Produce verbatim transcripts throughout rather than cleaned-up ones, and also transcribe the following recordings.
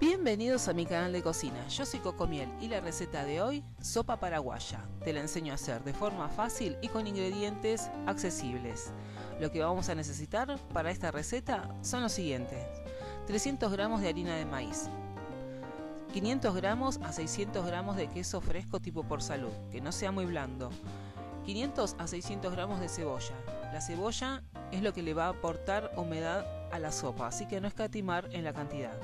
Bienvenidos a mi canal de cocina, yo soy Coco Miel y la receta de hoy, sopa paraguaya. Te la enseño a hacer de forma fácil y con ingredientes accesibles. Lo que vamos a necesitar para esta receta son los siguientes: trescientos gramos de harina de maíz, quinientos gramos a seiscientos gramos de queso fresco tipo Port Salut, que no sea muy blando, quinientos a seiscientos gramos de cebolla. La cebolla es lo que le va a aportar humedad a la sopa, así que no escatimar en la cantidad.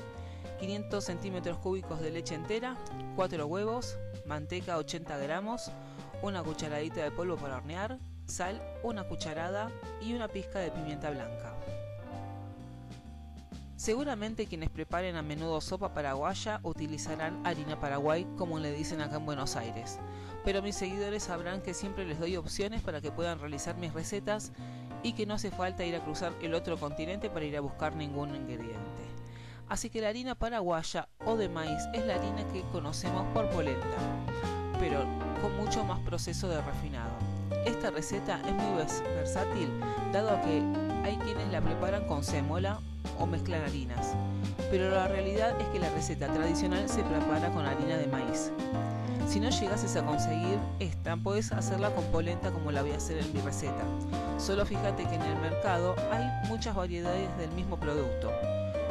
quinientos centímetros cúbicos de leche entera, cuatro huevos, manteca ochenta gramos, una cucharadita de polvo para hornear, sal una cucharada y una pizca de pimienta blanca. Seguramente quienes preparen a menudo sopa paraguaya utilizarán harina Paraguay, como le dicen acá en Buenos Aires, pero mis seguidores sabrán que siempre les doy opciones para que puedan realizar mis recetas y que no hace falta ir a cruzar el otro continente para ir a buscar ningún ingrediente. Así que la harina paraguaya o de maíz es la harina que conocemos por polenta, pero con mucho más proceso de refinado. Esta receta es muy versátil, dado a que hay quienes la preparan con sémola o mezclan harinas, pero la realidad es que la receta tradicional se prepara con harina de maíz. Si no llegases a conseguir esta, puedes hacerla con polenta como la voy a hacer en mi receta. Solo fíjate que en el mercado hay muchas variedades del mismo producto,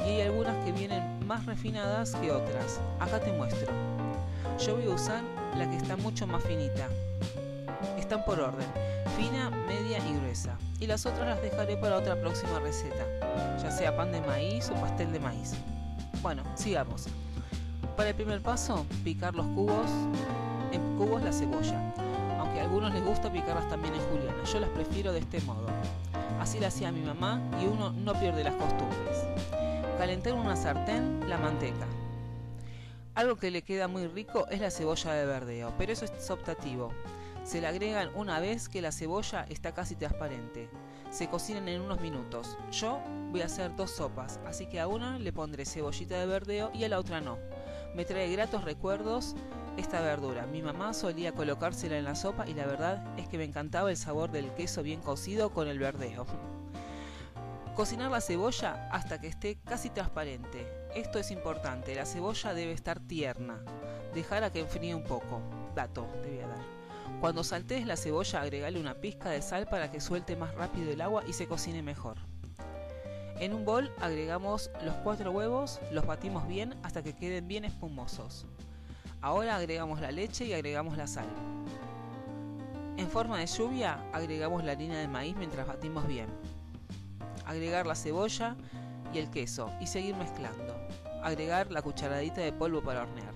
y hay algunas que vienen más refinadas que otras. Acá te muestro. Yo voy a usar la que está mucho más finita. Están por orden: fina, media y gruesa. Y las otras las dejaré para otra próxima receta, ya sea pan de maíz o pastel de maíz. Bueno, sigamos. Para el primer paso, picar los cubos, en cubos la cebolla. Aunque a algunos les gusta picarlas también en juliana, yo las prefiero de este modo. Así la hacía mi mamá y uno no pierde las costumbres. Calentar en una sartén la manteca. Algo que le queda muy rico es la cebolla de verdeo, pero eso es optativo. Se la agregan una vez que la cebolla está casi transparente. Se cocinan en unos minutos. Yo voy a hacer dos sopas, así que a una le pondré cebollita de verdeo y a la otra no. Me trae gratos recuerdos esta verdura. Mi mamá solía colocársela en la sopa y la verdad es que me encantaba el sabor del queso bien cocido con el verdeo. Cocinar la cebolla hasta que esté casi transparente. Esto es importante, la cebolla debe estar tierna. Dejar a que enfríe un poco. Dato, te voy a dar. Cuando saltees la cebolla, agregale una pizca de sal para que suelte más rápido el agua y se cocine mejor. En un bol agregamos los cuatro huevos, los batimos bien hasta que queden bien espumosos. Ahora agregamos la leche y agregamos la sal. En forma de lluvia, agregamos la harina de maíz mientras batimos bien. Agregar la cebolla y el queso y seguir mezclando. Agregar la cucharadita de polvo para hornear.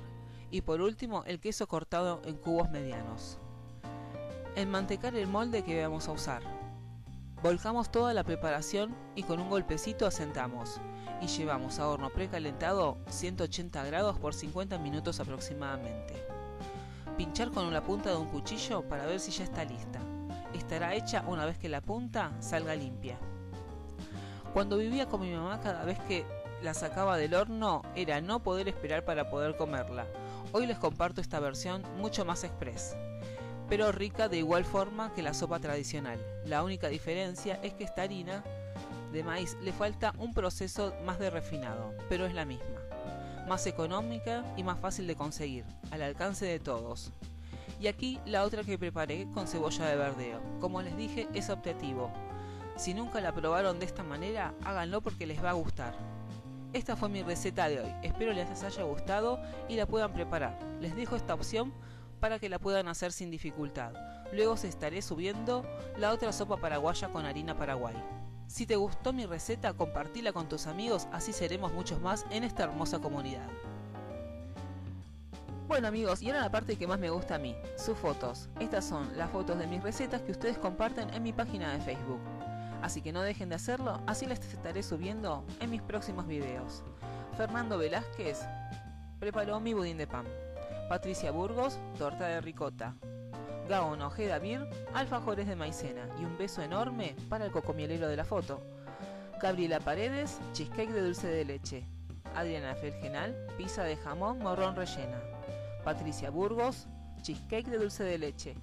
Y por último, el queso cortado en cubos medianos. Enmantecar el molde que vamos a usar. Volcamos toda la preparación y con un golpecito asentamos. Y llevamos a horno precalentado ciento ochenta grados por cincuenta minutos aproximadamente. Pinchar con la punta de un cuchillo para ver si ya está lista. Estará hecha una vez que la punta salga limpia. Cuando vivía con mi mamá, cada vez que la sacaba del horno era no poder esperar para poder comerla. Hoy les comparto esta versión mucho más express, pero rica de igual forma que la sopa tradicional. La única diferencia es que esta harina de maíz le falta un proceso más de refinado, pero es la misma. Más económica y más fácil de conseguir, al alcance de todos. Y aquí la otra que preparé con cebolla de verdeo. Como les dije, es optativo. Si nunca la probaron de esta manera, háganlo porque les va a gustar. Esta fue mi receta de hoy, espero les haya gustado y la puedan preparar. Les dejo esta opción para que la puedan hacer sin dificultad. Luego os estaré subiendo la otra sopa paraguaya con harina Paraguay. Si te gustó mi receta, compartila con tus amigos, así seremos muchos más en esta hermosa comunidad. Bueno amigos, y ahora la parte que más me gusta a mí, sus fotos. Estas son las fotos de mis recetas que ustedes comparten en mi página de Facebook. Así que no dejen de hacerlo, así las estaré subiendo en mis próximos videos. Fernando Velázquez preparó mi budín de pan. Patricia Burgos, torta de ricota. Gaon Ojeda Mir, alfajores de maicena. Y un beso enorme para el cocomielero de la foto. Gabriela Paredes, cheesecake de dulce de leche. Adriana Felgenal, pizza de jamón morrón rellena. Patricia Burgos, cheesecake de dulce de leche.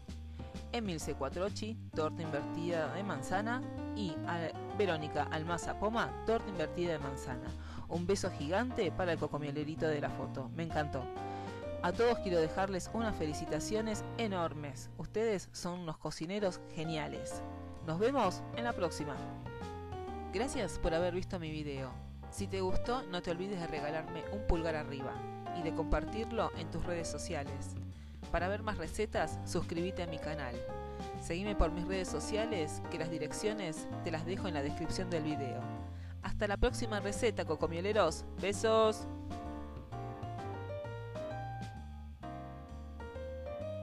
Emilce Cuatrochi, torta invertida de manzana. Y a Verónica Almaza Poma, torta invertida de manzana. Un beso gigante para el cocomielerito de la foto. Me encantó. A todos quiero dejarles unas felicitaciones enormes. Ustedes son unos cocineros geniales. Nos vemos en la próxima. Gracias por haber visto mi video. Si te gustó, no te olvides de regalarme un pulgar arriba y de compartirlo en tus redes sociales. Para ver más recetas, suscríbete a mi canal. Seguime por mis redes sociales, que las direcciones te las dejo en la descripción del video. Hasta la próxima receta, cocomieleros. Besos.